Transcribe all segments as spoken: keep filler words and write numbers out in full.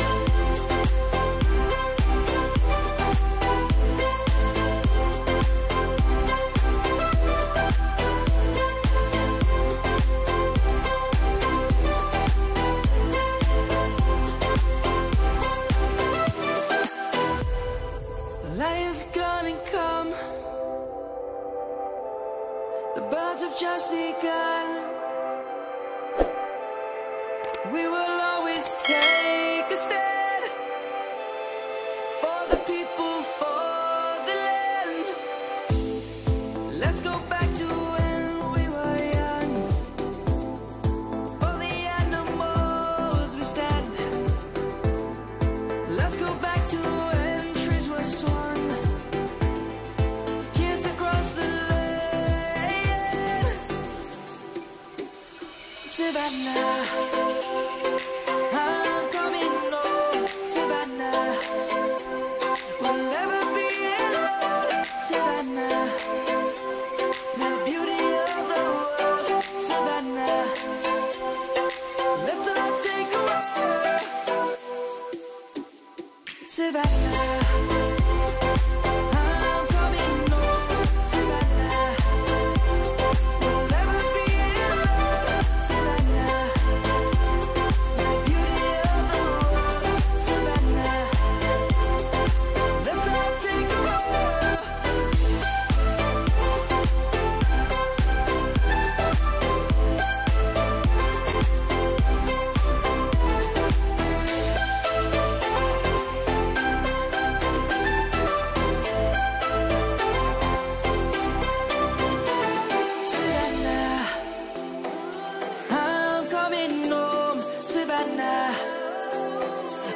Light is gonna come. The birds have just begun. We will always take a stand for the people, for the land. Let's go back to when we were young. For the animals we stand. Let's go back to when trees were swung. Savannah, I'm coming home. Savannah, we'll never be alone. Savannah, the beauty of the world. Savannah, let's all take a walk. Savannah. Savannah,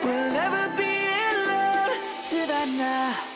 we'll never be alone. Savannah.